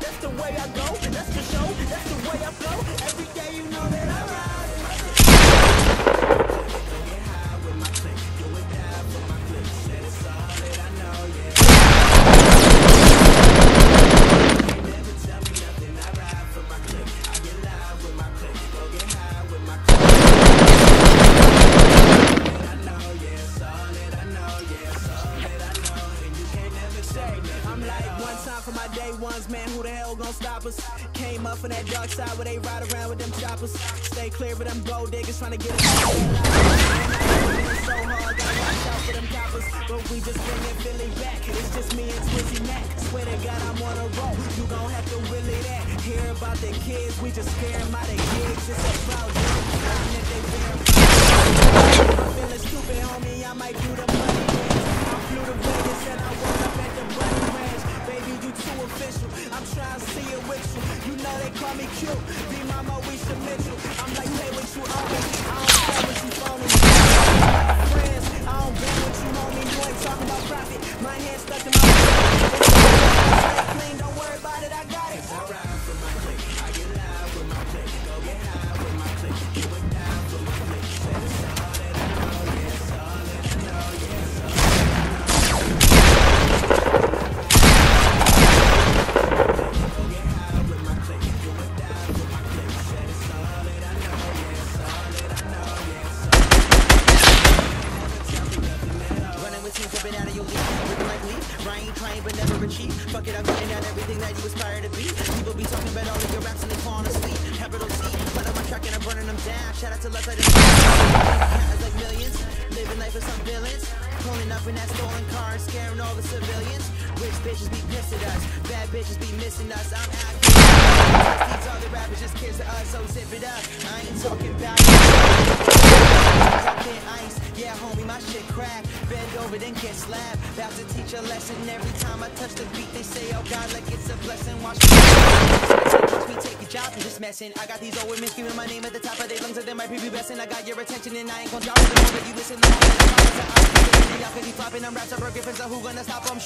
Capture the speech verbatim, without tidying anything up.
That's the way I go, that's the show, that's the way I flow. us, man, who the hell gon' stop us? Came up from that dark side where they ride around with them choppers. Stay clear of them gold diggers trying to get us. So hard, gotta watch out for them coppers. But we just bringing Philly back. It's just me and Twizzy Mac. Swear to God, I'm on a roll. You gon' have to will it at. Hear about the kids, we just scare them out of gigs. It's about them time that they wear them. I'm feeling stupid, homie, I might do the money dance. I flew to Vegas and I woke up at the Bunny Ranch. Baby, you too official, I'm trying to see it with you. You know they call me cute, be my Moesha Mitchell. I'm like, play what you owe me, I don't care what you phoning. Friends, I don't bear what you know me. You ain't talking about profit, my hand stuck in my pocket. Stay clean, don't worry about it, I got it. I ride for my clique, I get loud with my clique. Go get high with my clique, you would die for my clique. Say this out. I got these old women screaming my name at the top of their lungs that they might be besting. I got your attention and I ain't gon' drop it. The moment you listen, the moment y'all can be flopping. I'm wrapped up, broken, so who gonna stop them?